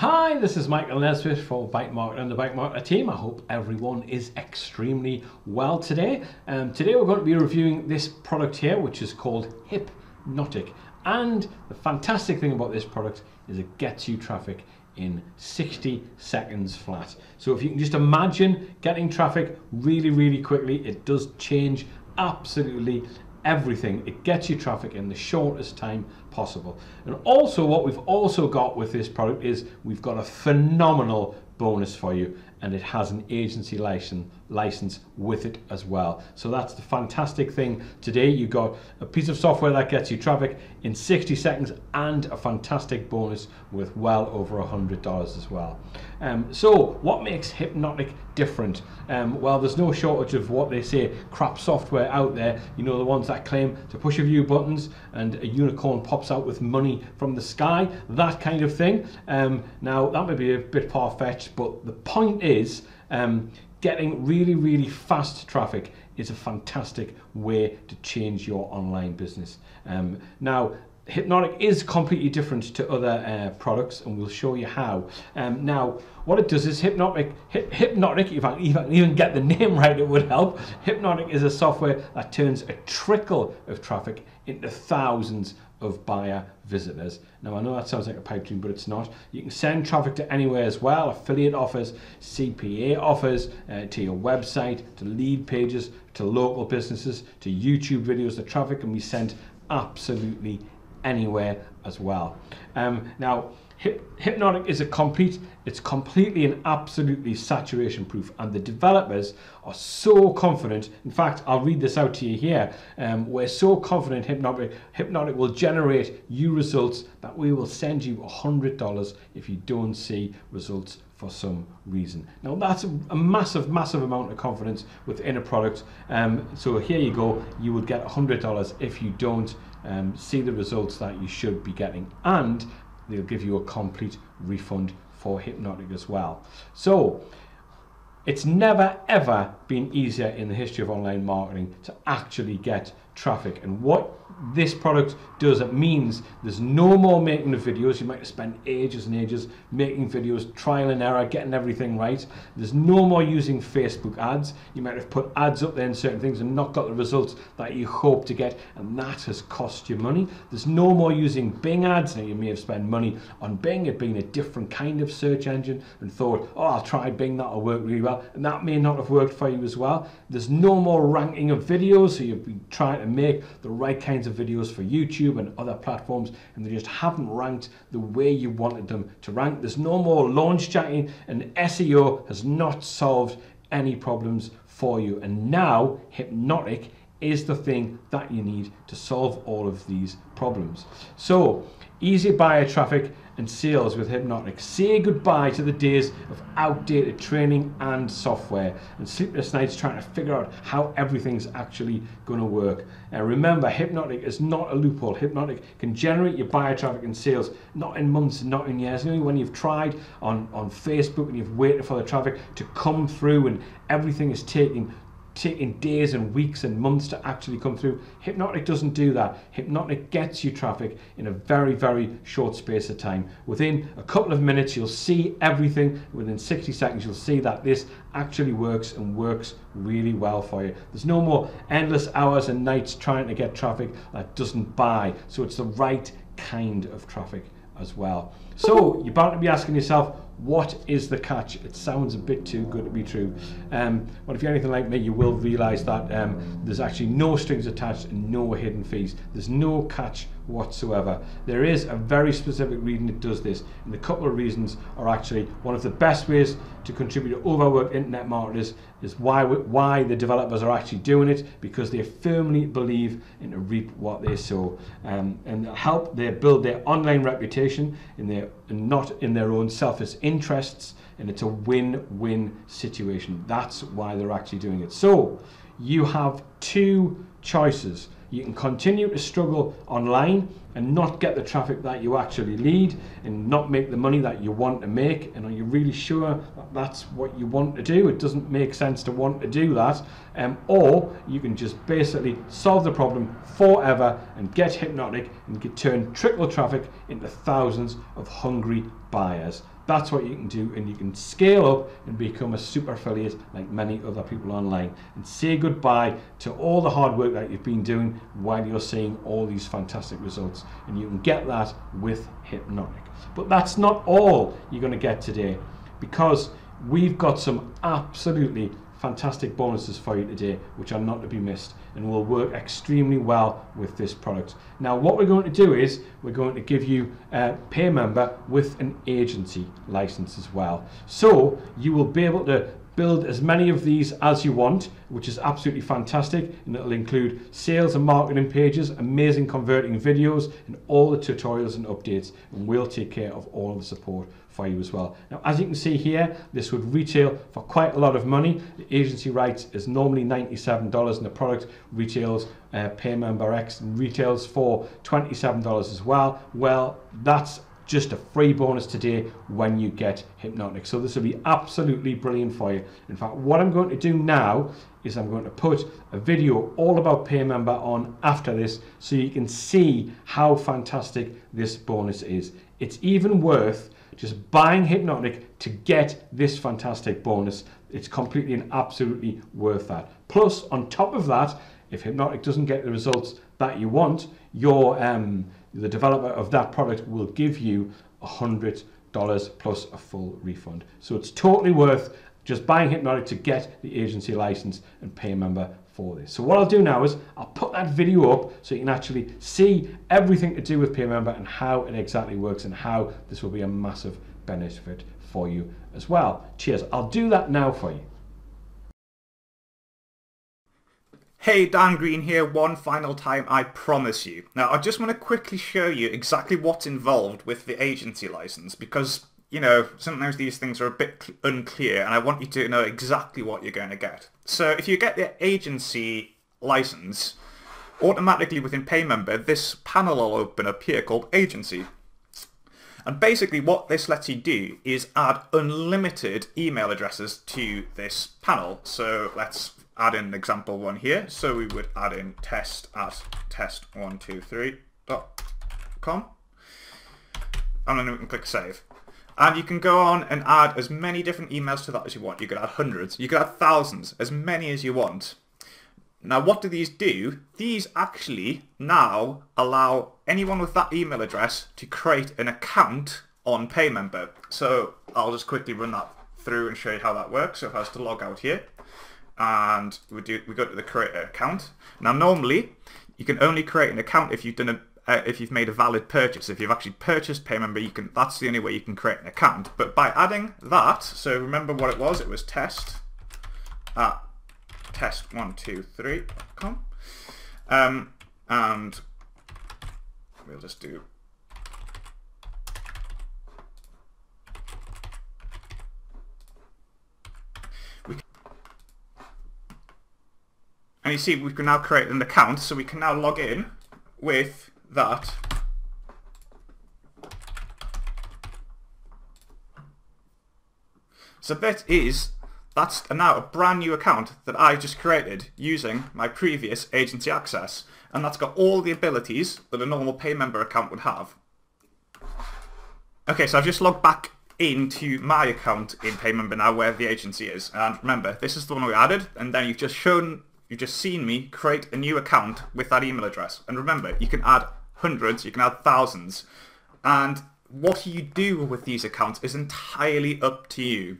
Hi, this is Michael Nesbitt for Bike Market and the Bike Market team. I hope everyone is extremely well today. Today we're going to be reviewing this product here, which is called Hypnotic. And the fantastic thing about this product is it gets you traffic in 60 seconds flat. So if you can just imagine getting traffic really, really quickly, it does change absolutely everything. It gets you traffic in the shortest time possible. And also what we've also got with this product is we've got a phenomenal bonus for you, and it has an agency license with it as well. So that's the fantastic thing today. You've got a piece of software that gets you traffic in 60 seconds and a fantastic bonus with well over $100 as well. So what makes Hypnotic different? Well, there's no shortage of what they say crap software out there. You know, the ones that claim to push a few buttons and a unicorn pops out with money from the sky, that kind of thing. Now that may be a bit far-fetched, but the point is getting really, really fast traffic is a fantastic way to change your online business. Now, Hypnotic is completely different to other products, and we'll show you how. Now, what it does is Hypnotic, if I can even get the name right, it would help. Hypnotic is a software that turns a trickle of traffic into thousands of buyer visitors. Now I know that sounds like a pipe dream, but it's not. You can send traffic to anywhere as well, affiliate offers, CPA offers, to your website, to lead pages, to local businesses, to YouTube videos. The traffic can be sent absolutely anywhere as well. Now Hypnotic is completely and absolutely saturation proof, and the developers are so confident. In fact, I'll read this out to you here. We're so confident Hypnotic will generate you results that we will send you $100 if you don't see results for some reason. Now that's a massive, massive amount of confidence within a product. So here you go, you would get $100 if you don't see the results that you should be getting, and they'll give you a complete refund for Hypnotic as well. So it's never ever been easier in the history of online marketing to actually get traffic. And what this product does, it means there's no more making the videos. You might have spent ages and ages making videos, trial and error, getting everything right. There's no more using Facebook ads. You might have put ads up there in certain things and not got the results that you hope to get, and that has cost you money. There's no more using Bing ads. Now you may have spent money on Bing, it being a different kind of search engine, and thought, oh, I'll try Bing, that'll work really well, and that may not have worked for you as well. There's no more ranking of videos, so you've been trying to make the right kinds of videos for YouTube and other platforms, and they just haven't ranked the way you wanted them to rank. There's no more launch jacking, and SEO has not solved any problems for you. And now Hypnotic is the thing that you need to solve all of these problems. So easy buyer traffic and sales with Hypnotic. Say goodbye to the days of outdated training and software and sleepless nights trying to figure out how everything's actually going to work. Remember, Hypnotic is not a loophole. Hypnotic can generate your buyer traffic and sales, not in months, not in years. Only when you've tried on Facebook and you've waited for the traffic to come through and everything is taking days and weeks and months to actually come through. Hypnotic doesn't do that. Hypnotic gets you traffic in a very, very short space of time. Within a couple of minutes, you'll see everything. Within 60 seconds, you'll see that this actually works, and works really well for you. There's no more endless hours and nights trying to get traffic that doesn't buy. So it's the right kind of traffic as well. So you're bound to be asking yourself, what is the catch? It sounds a bit too good to be true. Well, if you're anything like me, you will realize that there's actually no strings attached and no hidden fees. There's no catch whatsoever. There is a very specific reason it does this, and a couple of reasons are actually one of the best ways to contribute to overworked internet marketers is why the developers are actually doing it, because they firmly believe in to reap what they sow, and help they build their online reputation in their, not in their own selfish interests, and it's a win-win situation. That's why they're actually doing it. So you have two choices. You can continue to struggle online and not get the traffic that you actually need and not make the money that you want to make? And are you really sure that that's what you want to do? It doesn't make sense to want to do that. Or you can just basically solve the problem forever and get Hypnotic and can turn trickle traffic into thousands of hungry buyers. That's what you can do, and you can scale up and become a super affiliate like many other people online, and say goodbye to all the hard work that you've been doing while you're seeing all these fantastic results. And you can get that with Hypnotic. But that's not all you're going to get today, because we've got some absolutely fantastic bonuses for you today, which are not to be missed and will work extremely well with this product. Now, what we're going to do is we're going to give you a PayMember with an agency license as well. So you will be able to build as many of these as you want, which is absolutely fantastic, and it'll include sales and marketing pages, amazing converting videos, and all the tutorials and updates, and we'll take care of all the support for you as well. Now, as you can see here, this would retail for quite a lot of money. The agency rights is normally $97, and the product retails PayMember X and retails for $27 as well. Well, that's just a free bonus today when you get Hypnotic. So this will be absolutely brilliant for you. In fact, what I'm going to do now is I'm going to put a video all about PayMember on after this, so you can see how fantastic this bonus is. It's even worth just buying Hypnotic to get this fantastic bonus. It's completely and absolutely worth that. Plus, on top of that, if Hypnotic doesn't get the results that you want, your the developer of that product will give you $100 plus a full refund. So it's totally worth just buying Hypnotic to get the agency license and PayMember for this. So what I'll do now is I'll put that video up so you can actually see everything to do with PayMember and how it exactly works, and how this will be a massive benefit for you as well. Cheers. I'll do that now for you. Hey, Dan Green here one final time, I promise you. Now, I just want to quickly show you exactly what's involved with the agency license, because, you know, sometimes these things are a bit unclear and I want you to know exactly what you're going to get. So if you get the agency license, automatically within PayMember, this panel will open up here called Agency. And basically what this lets you do is add unlimited email addresses to this panel. So let's add in an example one here. So we would add in test@test123.com, and then we can click save. And you can go on and add as many different emails to that as you want. You could add hundreds, you could add thousands, as many as you want. Now, what do these do? These actually now allow anyone with that email address to create an account on PayMember. So I'll just quickly run that through and show you how that works. So if I was to log out here, and we go to the create account. Now, normally you can only create an account if you've done a if you've made a valid purchase. If you've actually purchased PayMember, you can. That's the only way you can create an account. But by adding that, so remember what it was. It was test@test123.com, and we'll just do and you see we can now create an account, so we can now log in with that. So that's now a brand new account that I just created using my previous agency access, and that's got all the abilities that a normal PayMember account would have. Okay, so I've just logged back into my account in PayMember now, where the agency is, and remember, this is the one we added, and then you've just seen me create a new account with that email address. And remember, you can add hundreds, you can add thousands. And what you do with these accounts is entirely up to you.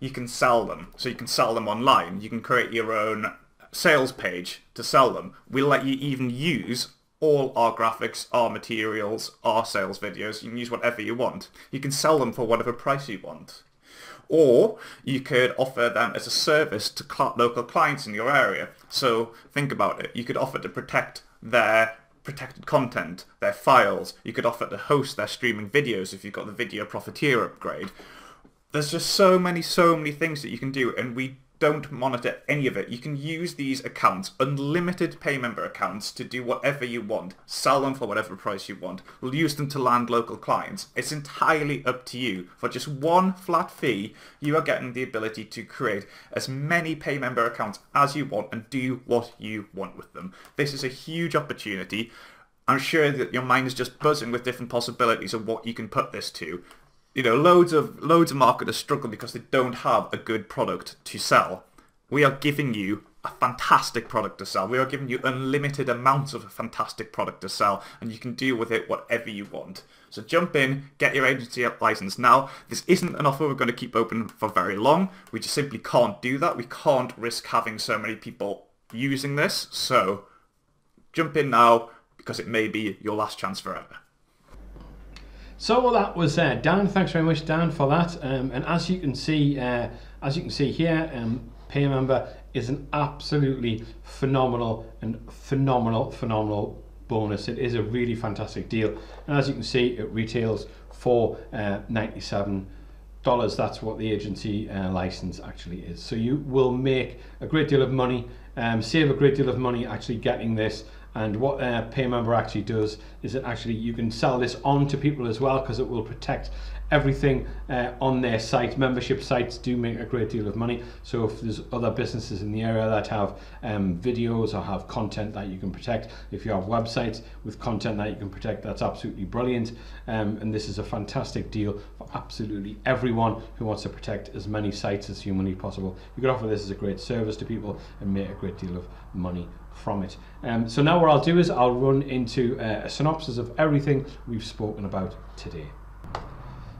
You can sell them. So you can sell them online. You can create your own sales page to sell them. We'll let you even use all our graphics, our materials, our sales videos. You can use whatever you want. You can sell them for whatever price you want. Or you could offer them as a service to local clients in your area. So think about it. You could offer to protect their protected content, their files. You could offer to host their streaming videos if you've got the Video Profiteer upgrade. There's just so many things that you can do, and we don't monitor any of it. You can use these accounts, unlimited PayMember accounts, to do whatever you want. Sell them for whatever price you want. We'll use them to land local clients. It's entirely up to you. For just one flat fee, you are getting the ability to create as many PayMember accounts as you want and do what you want with them. This is a huge opportunity. I'm sure that your mind is just buzzing with different possibilities of what you can put this to. You know, loads of marketers struggle because they don't have a good product to sell. We are giving you a fantastic product to sell. We are giving you unlimited amounts of a fantastic product to sell, and you can do with it whatever you want. So jump in, get your agency license now. This isn't an offer we're going to keep open for very long. We just simply can't do that. We can't risk having so many people using this. So jump in now, because it may be your last chance forever. So well, that was Dan. Thanks very much, Dan, for that. And as you can see, here, PayMember is an absolutely phenomenal bonus. It is a really fantastic deal, and as you can see, it retails for $97. That's what the agency license actually is. So you will make a great deal of money, save a great deal of money actually getting this. And what PayMember actually does is that actually you can sell this on to people as well, because it will protect everything on their site. Membership sites do make a great deal of money. So if there's other businesses in the area that have videos or have content that you can protect, if you have websites with content that you can protect, that's absolutely brilliant. And this is a fantastic deal for absolutely everyone who wants to protect as many sites as humanly possible. You could offer this as a great service to people and make a great deal of money from it. So now what I'll do is I'll run into a synopsis of everything we've spoken about today.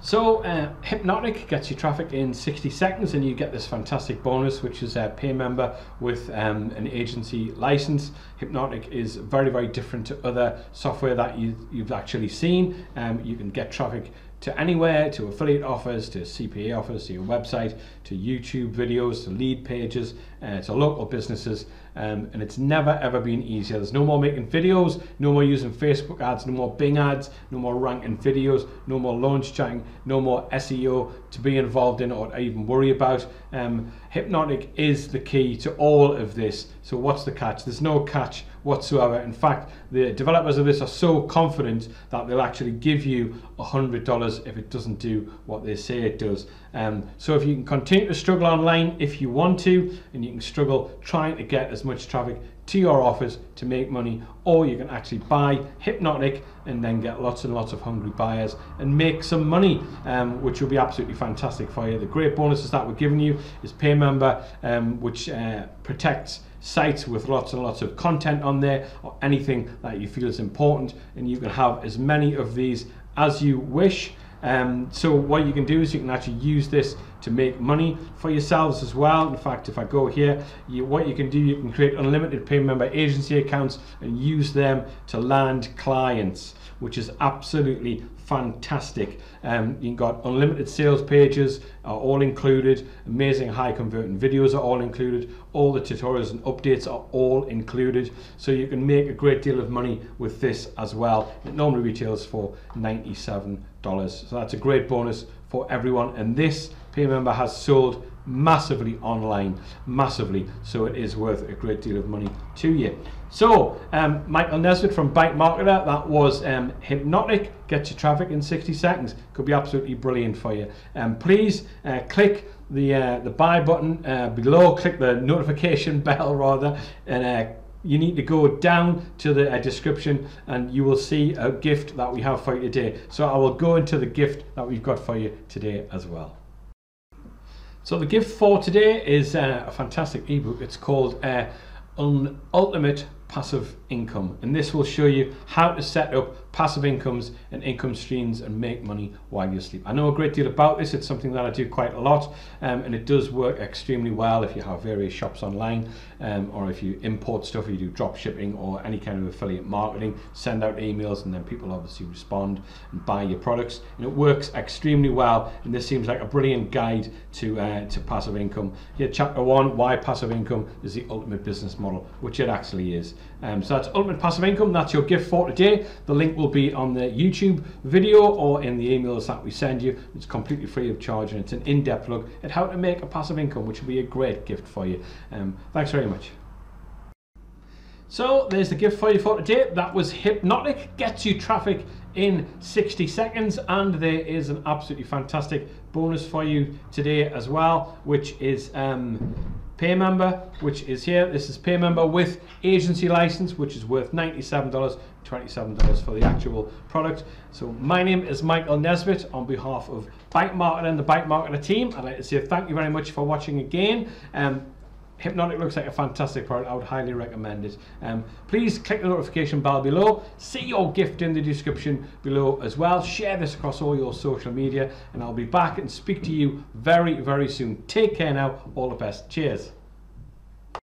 So Hypnotic gets you traffic in 60 seconds and you get this fantastic bonus, which is a PayMember with an agency license. Hypnotic is very, very different to other software that you've actually seen. You can get traffic to anywhere, to affiliate offers, to CPA offers, to your website, to YouTube videos, to lead pages, to local businesses, and it's never ever been easier. There's no more making videos, no more using Facebook ads, no more Bing ads, no more ranking videos, no more launch chatting, no more SEO to be involved in or even worry about. Hypnotic is the key to all of this. So what's the catch? There's no catch whatsoever. In fact, the developers of this are so confident that they'll actually give you $100 if it doesn't do what they say it does. So if you can continue to struggle online if you want to, and you can struggle trying to get as much traffic to your offers to make money, or you can actually buy Hypnotic and then get lots and lots of hungry buyers and make some money, which will be absolutely fantastic for you. The great bonuses that we're giving you is PayMember, which protects sites with lots and lots of content on there, or anything that you feel is important, and you can have as many of these as you wish. So what you can do is you can actually use this to make money for yourselves as well. In fact, if I go here, what you can do, you can create unlimited PayMember agency accounts and use them to land clients, which is absolutely fantastic. You've got unlimited sales pages are all included, amazing high converting videos are all included, all the tutorials and updates are all included, so you can make a great deal of money with this as well. It normally retails for $97, so that's a great bonus for everyone, and this PayMember has sold massively online, massively, so it is worth a great deal of money to you. So Michael Nesbitt from Bike Marketer, that was Hypnotic, get your traffic in 60 seconds, could be absolutely brilliant for you. Please click the buy button below, click the notification bell rather, and you need to go down to the description and you will see a gift that we have for you today. So I will go into the gift that we've got for you today as well. So the gift for today is a fantastic ebook. It's called Ultimate Passive Income, and this will show you how to set up passive incomes and income streams and make money while you sleep. I know a great deal about this. It's something that I do quite a lot, and it does work extremely well if you have various shops online, or if you import stuff, or you do drop shipping or any kind of affiliate marketing, send out emails and then people obviously respond and buy your products, and it works extremely well. And this seems like a brilliant guide to passive income. Here, chapter 1, why passive income is the ultimate business model, which it actually is. So that's Ultimate Passive Income. That's your gift for today. The link will be on the YouTube video or in the emails that we send you. It's completely free of charge, and it's an in-depth look at how to make a passive income, which will be a great gift for you. Thanks very much. So there's the gift for you for today. That was Hypnotic. Gets you traffic in 60 seconds. And there is an absolutely fantastic bonus for you today as well, which is PayMember, which is here. This is PayMember with agency license, which is worth $97, $27 for the actual product. So my name is Michael Nesbitt on behalf of Bike Market and the Bike Marketer team. I'd like to say thank you very much for watching again. Hypnotic looks like a fantastic product. I would highly recommend it. Please click the notification bell below. See your gift in the description below as well. Share this across all your social media, and I'll be back and speak to you very, very soon. Take care now. All the best. Cheers.